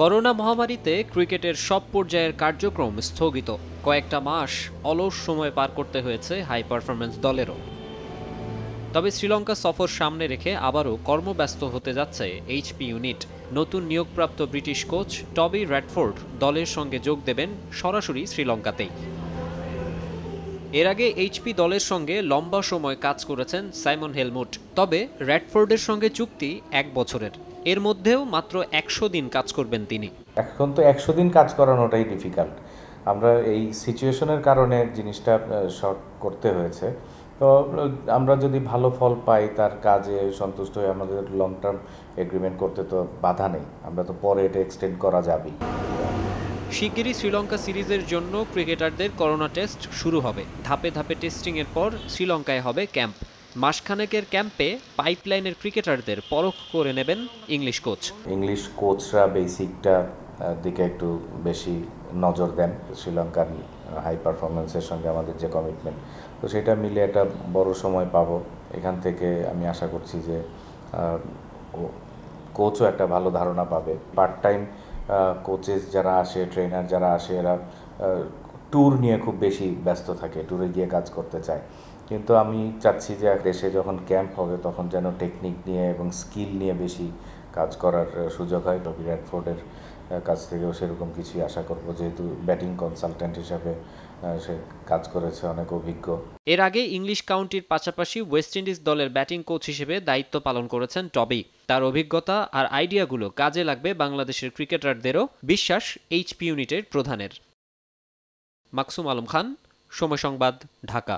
Corona মহামারীতে ক্রিকেটের সব পর্যায়ের কার্যক্রম স্থগিত। কয়েকটা মাস অলস সময় পার করতে হয়েছে হাই পারফরম্যান্স দলেরও। তবে শ্রীলঙ্কা সফর সামনে রেখে আবারও কর্মব্যস্ত হতে যাচ্ছে এইচপি ইউনিট। নতুন নিয়োগপ্রাপ্ত ব্রিটিশ কোচ টবি রেডফোর্ড দলের সঙ্গে যোগ দেবেন সরাসরি শ্রীলঙ্কাতেই। এর আগে এইচপি দলের সঙ্গে লম্বা সময় কাজ করেছেন সাইমন হেলমুট। তবে রেডফোর্ডের সঙ্গে চুক্তি ১ বছরের, এর মধ্যেও মাত্র ১০০ দিন কাজ করবেন তিনি। এখন তো ১০০ দিন কাজ করানোটাই ডিফিকাল্ট, আমরা এই সিচুয়েশনের কারণে জিনিসটা শর্ট করতে হয়েছে। তো আমরা যদি ভালো ফল পাই, তার কাজে সন্তুষ্ট হয়ে আমাদের লং টার্ম এগ্রিমেন্ট করতে তো বাধা নেই, আমরা তো পরে এটা এক্সটেন্ড করা যাবেই। শিগগিরই শ্রীলঙ্কা সিরিজের জন্য ক্রিকেটারদের করোনা টেস্ট শুরু হবে। ধাপে ধাপে টেস্টিংয়ের পর শ্রীলঙ্কায় হবে ক্যাম্প। মাসখানেকের ক্যাম্পে পাইপলাইনের ক্রিকেটারদের পরখ করে নেবেন ইংলিশ কোচ। ইংলিশ কোচরা বেসিকটা দিকে একটু বেশি নজর দেন। শ্রীলঙ্কার হাই পারফরমেন্সের সঙ্গে আমাদের যে কমিটমেন্ট, তো সেটা মিলে একটা বড় সময় পাবো। এখান থেকে আমি আশা করছি যে কোচও একটা ভালো ধারণা পাবে। পার্ট টাইম কোচেস যারা আসে, ট্রেনার যারা আসে, এরা ট্যুর নিয়ে খুব বেশি ব্যস্ত থাকে, ট্যুরে গিয়ে কাজ করতে চায়। কিন্তু আমি চাচ্ছি যে দেশে যখন ক্যাম্প হবে তখন যেন টেকনিক নিয়ে এবং স্কিল নিয়ে বেশি কাজ করার সুযোগ হয়। টবি রেডফোর্ডের কাছ থেকেও সেরকম কিছুই আশা করব, যেহেতু ব্যাটিং কনসালট্যান্ট হিসাবে সে কাজ করেছে, অনেক অভিজ্ঞ। এর আগে ইংলিশ কাউন্টির পাশাপাশি ওয়েস্ট ইন্ডিজ দলের ব্যাটিং কোচ হিসেবে দায়িত্ব পালন করেছেন টবি। তার অভিজ্ঞতা আর আইডিয়াগুলো কাজে লাগবে বাংলাদেশের ক্রিকেটারদেরও, বিশ্বাস এইচপি ইউনিটের প্রধানের। মাকসুম আলম খান, সময় সংবাদ, ঢাকা।